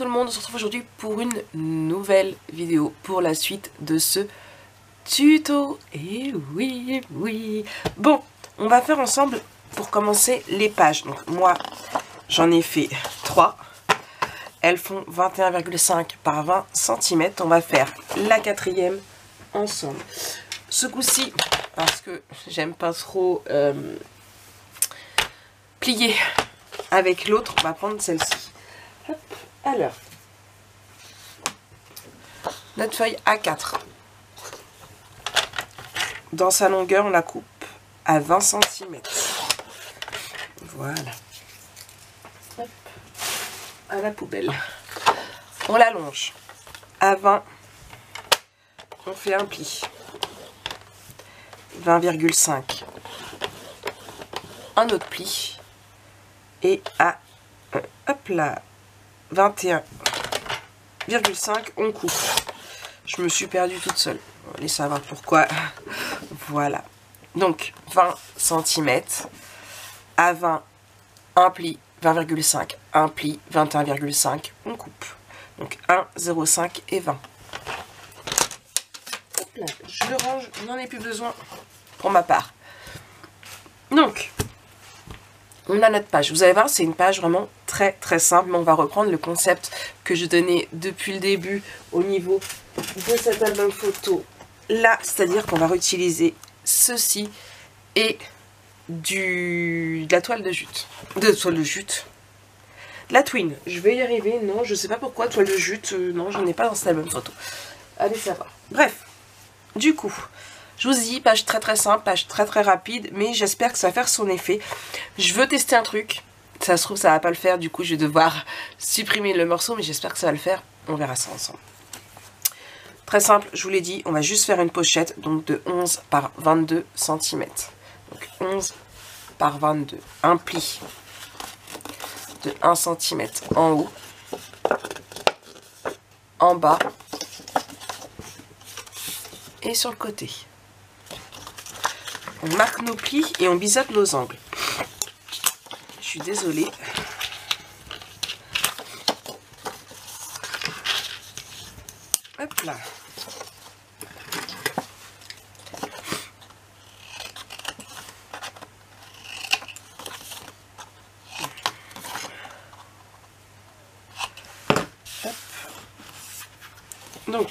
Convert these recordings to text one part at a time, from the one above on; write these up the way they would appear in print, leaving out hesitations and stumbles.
tout le monde, on se retrouve aujourd'hui pour une nouvelle vidéo pour la suite de ce tuto. Et oui. Bon, on va faire ensemble pour commencer les pages. Donc moi, j'en ai fait 3. Elles font 21,5 par 20 cm. On va faire la quatrième ensemble. Ce coup-ci, parce que j'aime pas trop plier avec l'autre, on va prendre celle-ci. Alors, notre feuille A4, dans sa longueur, on la coupe à 20 cm. Voilà. Hop. À la poubelle. On l'allonge à 20. On fait un pli. 20,5. Un autre pli. Et à, hop là, 21,5, on coupe. Je me suis perdue toute seule. Allez savoir pourquoi. Voilà. Donc, 20 cm à 20, un pli, 20,5, un pli, 21,5, on coupe. Donc, 1, 0,5 et 20. Hop là, je le range, je n'en ai plus besoin pour ma part. Donc, on a notre page. Vous allez voir, c'est une page vraiment très simple. Mais on va reprendre le concept que je donnais depuis le début au niveau de cet album photo là. C'est-à-dire qu'on va réutiliser ceci et de la toile de jute. De la twine. Je vais y arriver. Non, je sais pas pourquoi. Toile de jute. Non, j'en ai pas dans cet album photo. Allez savoir. Bref. Du coup... je vous dis, page très simple, page très rapide, mais j'espère que ça va faire son effet. Je veux tester un truc, ça se trouve ça va pas le faire, du coup je vais devoir supprimer le morceau, mais j'espère que ça va le faire, on verra ça ensemble. Très simple, je vous l'ai dit, on va juste faire une pochette, donc de 11 par 22 cm. Donc 11 par 22, un pli de 1 cm en haut, en bas et sur le côté. On marque nos plis et on biseaute nos angles. Je suis désolée. Hop là. Hop. Donc,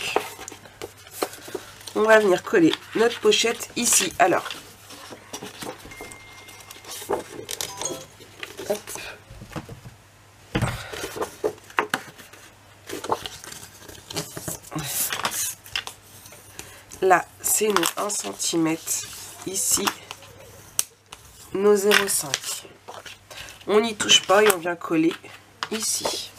on va venir coller notre pochette ici. Alors, là, c'est nos 1 cm, ici, nos 0,5. On n'y touche pas et on vient coller ici.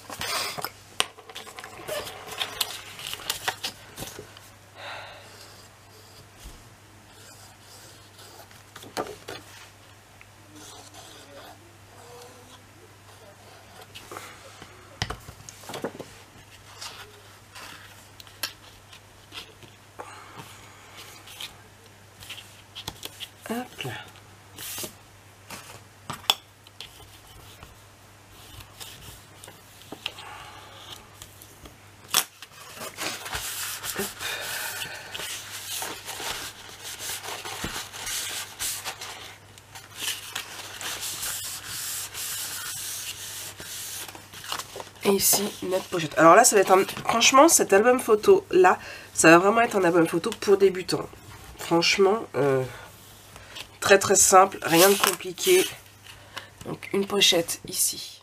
Hop là. Hop. Et ici, notre pochette. Alors là, ça va être un... franchement, cet album photo là, ça va vraiment être un album photo pour débutants. Franchement, très simple, rien de compliqué. Donc une pochette ici.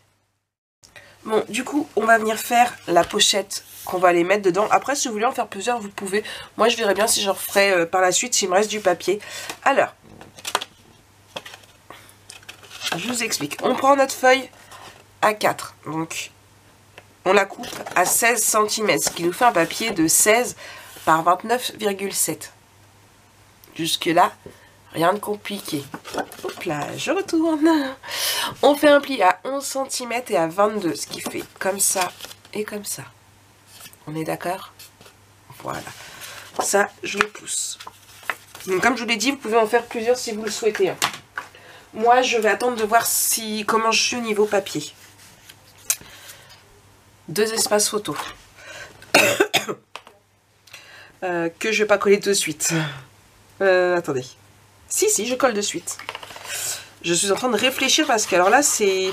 Bon, du coup on va venir faire la pochette qu'on va les mettre dedans. Après, si vous voulez en faire plusieurs, vous pouvez. Moi je verrai bien si j'en referai par la suite, s'il me reste du papier. Alors, je vous explique. On prend notre feuille A4, donc on la coupe à 16 cm, ce qui nous fait un papier de 16 par 29,7. Jusque là, rien de compliqué. Hop là, je retourne. On fait un pli à 11 cm et à 22, ce qui fait comme ça et comme ça. On est d'accord? Voilà. Ça, je le pousse. Donc, comme je vous l'ai dit, vous pouvez en faire plusieurs si vous le souhaitez. Moi, je vais attendre de voir si comment je suis au niveau papier. deux espaces photos que je vais pas coller de suite. Attendez. Si, je colle de suite. Je suis en train de réfléchir parce que alors là, c'est...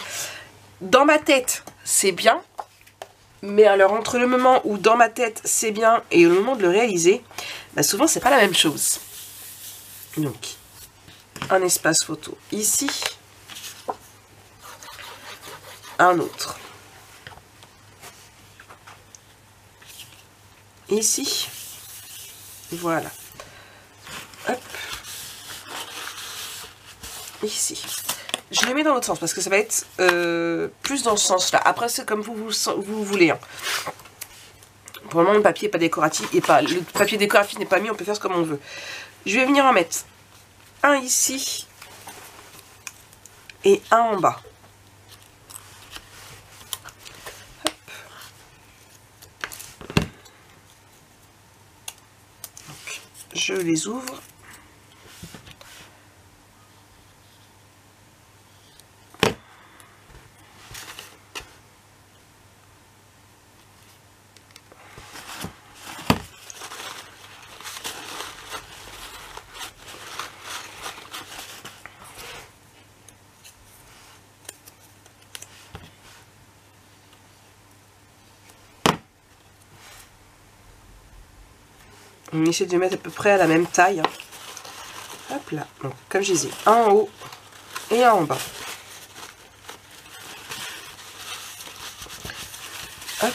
Dans ma tête, c'est bien. Mais alors, entre le moment où dans ma tête, c'est bien et le moment de le réaliser, bah souvent, c'est pas la même chose. Donc, un espace photo ici. Un autre. Ici. Voilà. Hop. Ici. Je les mets dans l'autre sens parce que ça va être plus dans ce sens-là. Après, c'est comme vous voulez. Hein. Pour le moment, le papier n'est pas décoratif. Le papier décoratif n'est pas mis, on peut faire comme on veut. Je vais venir en mettre un ici et un en bas. Je les ouvre. On essaie de les mettre à peu près à la même taille. Hop là. Donc, comme je disais, un en haut et un en bas. Hop.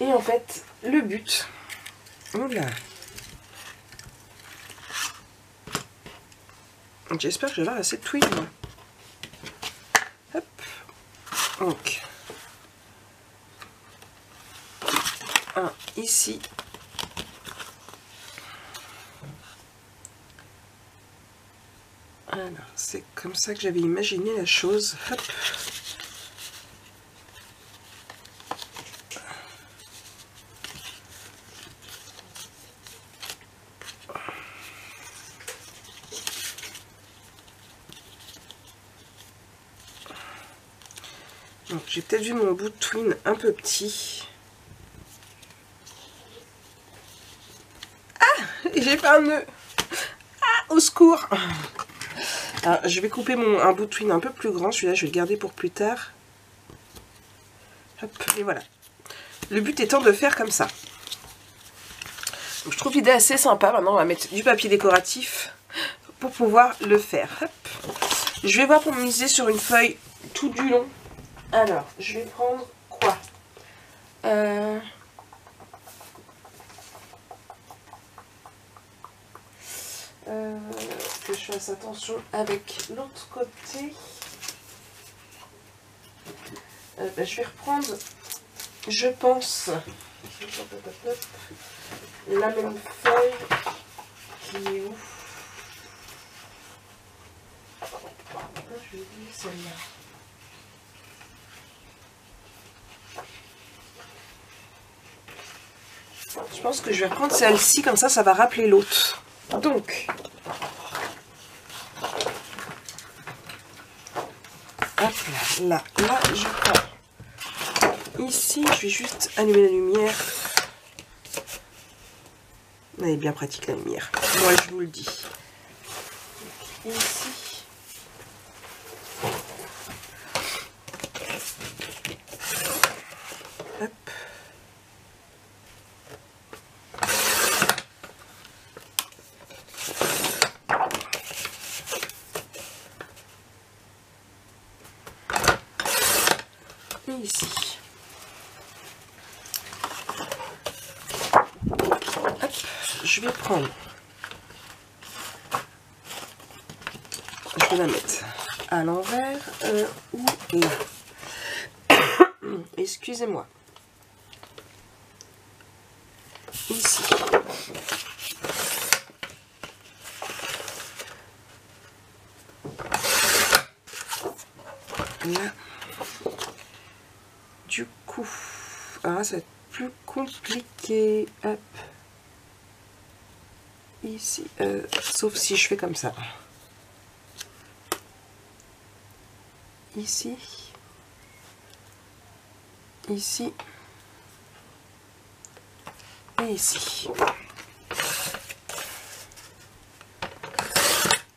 Et en fait, le but... Oula. J'espère que je vais avoir assez de tweed, moi. Donc, un ici, alors c'est comme ça que j'avais imaginé la chose, hop, j'ai peut-être vu mon bout de twine un peu petit. Ah, j'ai fait un nœud. Ah, au secours. Alors, je vais couper un bout de twine un peu plus grand. Celui-là, je vais le garder pour plus tard. Hop, et voilà. Le but étant de faire comme ça. Donc, je trouve l'idée assez sympa. Maintenant, on va mettre du papier décoratif pour pouvoir le faire. Hop. Je vais voir pour me miser sur une feuille tout du long. Alors, je vais prendre quoi? Que je fasse attention avec l'autre côté. Je vais reprendre, je pense, la même feuille qui est où? Je vais dire celle-là. Je pense que je vais reprendre celle-ci, comme ça, ça va rappeler l'autre. Donc, hop là, là, je prends. Ici, je vais juste allumer la lumière. Elle est bien pratique, la lumière. Moi, je vous le dis. Ici. Ici. Hop, je vais prendre. Je vais la mettre à l'envers ou là. Excusez-moi. Ici. Là. Du coup, ah, ça va être plus compliqué. Hop. ici, sauf si je fais comme ça. Ici, ici, et ici.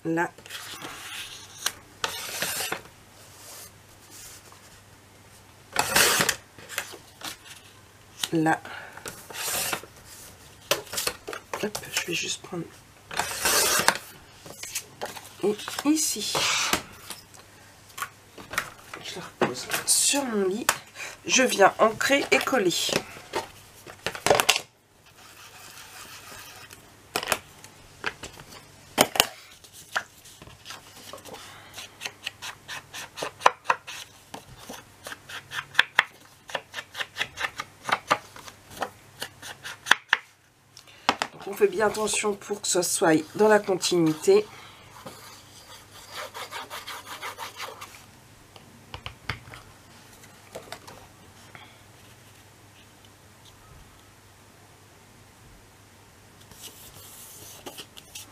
Là. Là. Hop, je vais juste prendre. Et ici. Je la repose sur mon lit. Je viens ancrer et coller. Bien attention pour que ça soit dans la continuité.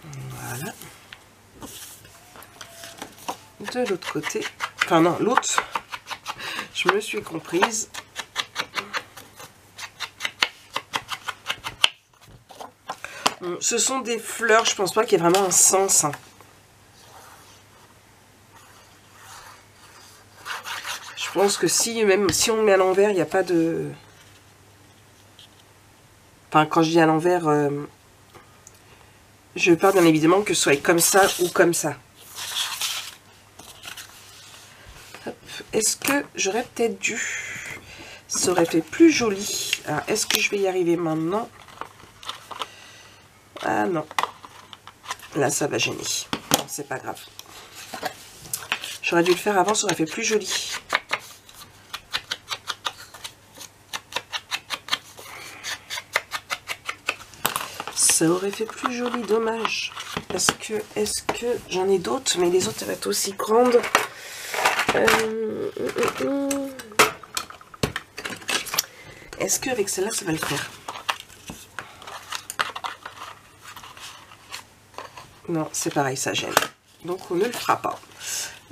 Voilà. De l'autre côté, enfin non, l'autre, je me suis comprise. Ce sont des fleurs, je pense pas qu'il y ait vraiment un sens. Je pense que si, même si on met à l'envers, il n'y a pas de... Enfin, quand je dis à l'envers, je parle bien évidemment que ce soit comme ça ou comme ça. Est-ce que j'aurais peut-être dû... Ça aurait fait plus joli. Alors, est-ce que je vais y arriver maintenant ? Ah non, là ça va gêner, c'est pas grave. J'aurais dû le faire avant, ça aurait fait plus joli. Ça aurait fait plus joli, dommage. Est-ce que j'en ai d'autres, mais les autres elles vont être aussi grandes. Est-ce qu'avec celle-là ça va le faire ? Non, c'est pareil, ça gêne. Donc, on ne le fera pas.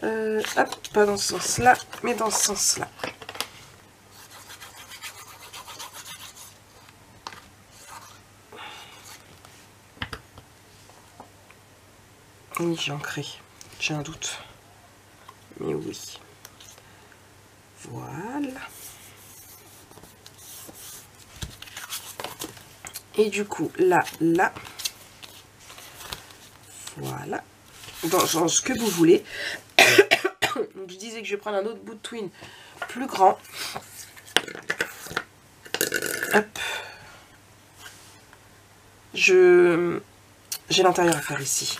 Hop, pas dans ce sens-là, mais dans ce sens-là. Oui, j'ai ancré. J'ai un doute. Mais oui. Voilà. Et du coup, là, là... Voilà, dans ce que vous voulez. Je disais que je vais prendre un autre bout de twine plus grand. Hop. J'ai l'intérieur à faire ici.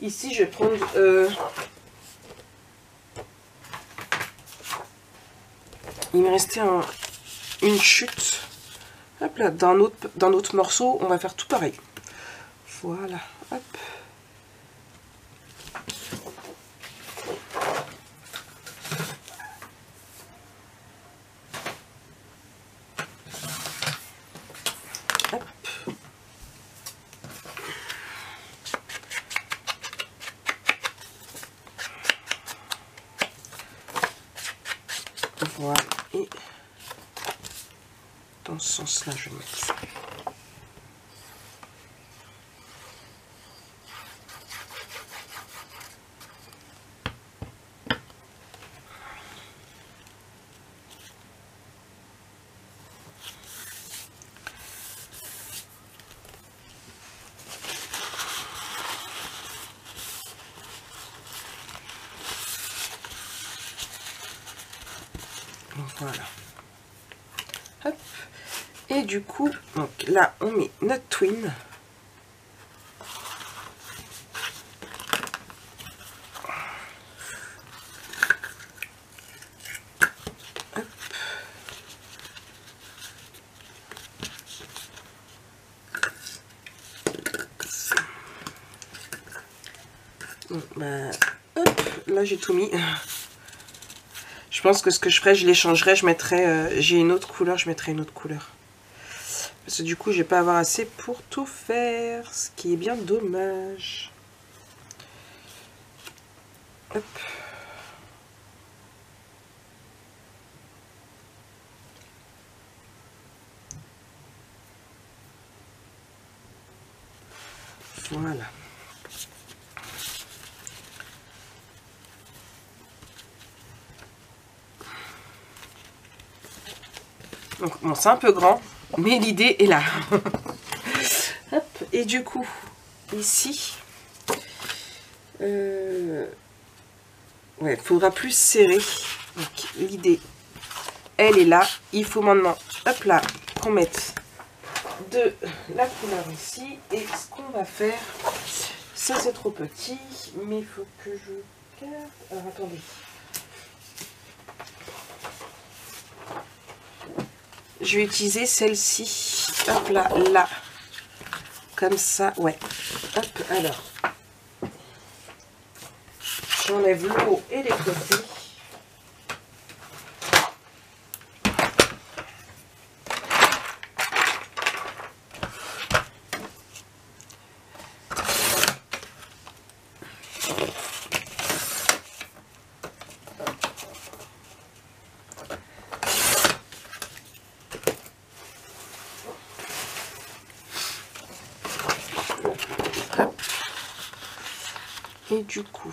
Ici, je vais prendre... Il me restait une chute. Hop là, d'un autre morceau, on va faire tout pareil. Voilà, hop. Voilà, et dans ce sens-là, je vais mettre ça. Voilà. Hop. Et du coup, donc là, on met notre twine. Hop. Donc, bah, hop, là, j'ai tout mis. Je pense que ce que je ferai, je l'échangerai, je mettrai, j'ai une autre couleur, je mettrai une autre couleur. Parce que du coup, je vais pas avoir assez pour tout faire, ce qui est bien dommage. Hop. Voilà. Donc, bon, c'est un peu grand, mais l'idée est là. Hop. Et du coup, ici, ouais, faudra plus serrer. Donc, l'idée, elle est là. Il faut maintenant, hop là, qu'on mette de la couleur ici. Et ce qu'on va faire, ça c'est trop petit, mais il faut que je garde. Alors attendez. Je vais utiliser celle-ci. Hop là, là. Comme ça, ouais. Hop, alors. J'enlève le haut et les côtés. Et du coup,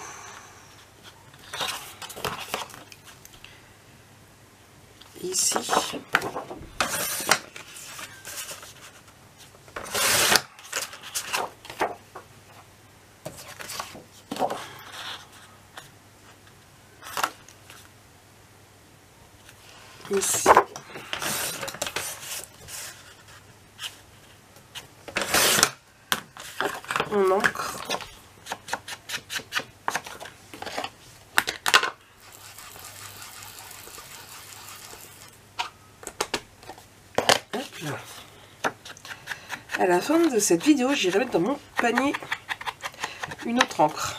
ici, ici. On encre. À la fin de cette vidéo, j'irai mettre dans mon panier une autre encre.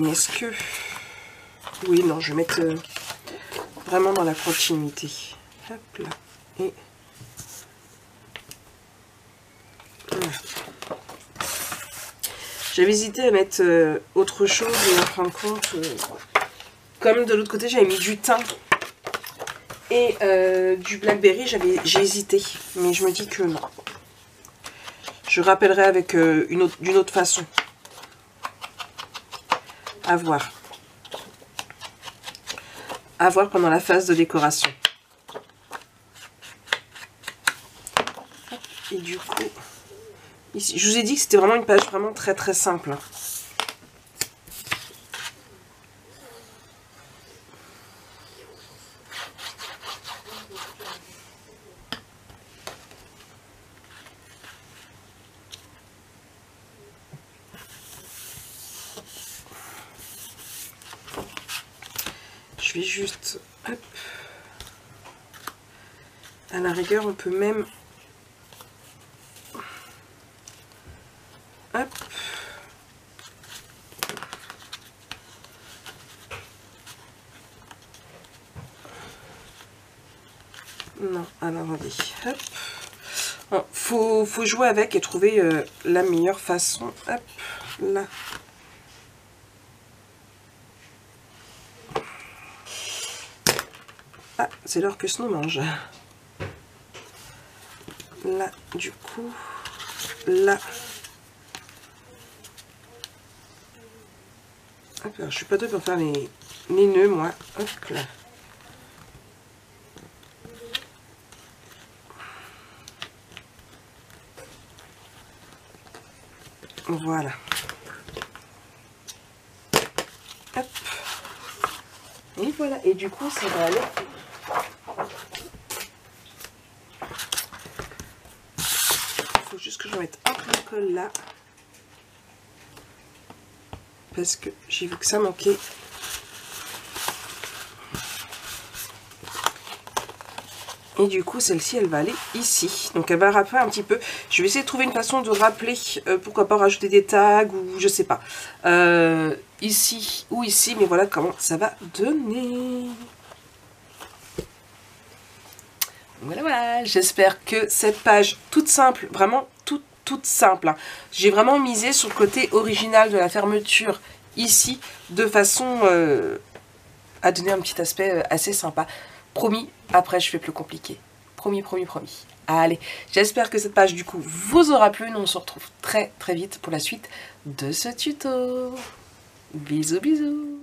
Mais est-ce que... Oui, non, je vais mettre vraiment dans la continuité. Hop là. Et... Voilà. J'avais hésité à mettre autre chose, et en fin de compte, comme de l'autre côté, j'avais mis du thym et du blackberry, j'ai hésité. Mais je me dis que non. Je rappellerai avec d'une autre façon. À voir. À voir pendant la phase de décoration. Et du coup, ici, je vous ai dit que c'était vraiment une page vraiment très simple. Je vais juste, hop, à la rigueur, on peut même, hop, non, alors attendez, hop, bon, faut jouer avec et trouver la meilleure façon, hop, là. Ah, c'est l'heure que Snow mange. Là, du coup, là. Hop, alors, je suis pas douée pour faire les nœuds, moi. Hop là. Voilà. Hop. Et voilà. Et du coup, ça va aller. je vais mettre un peu de colle là parce que j'ai vu que ça manquait. Et du coup, celle-ci, elle va aller ici. Donc, elle va râper un petit peu. Je vais essayer de trouver une façon de rappeler, pourquoi pas rajouter des tags ou je sais pas. Ici ou ici, mais voilà comment ça va donner. Voilà, voilà. J'espère que cette page toute simple, vraiment toute simple, hein. J'ai vraiment misé sur le côté original de la fermeture ici, de façon à donner un petit aspect assez sympa. Promis, après je fais plus compliqué. Promis. Allez, j'espère que cette page du coup vous aura plu. Nous on se retrouve très vite pour la suite de ce tuto. Bisous.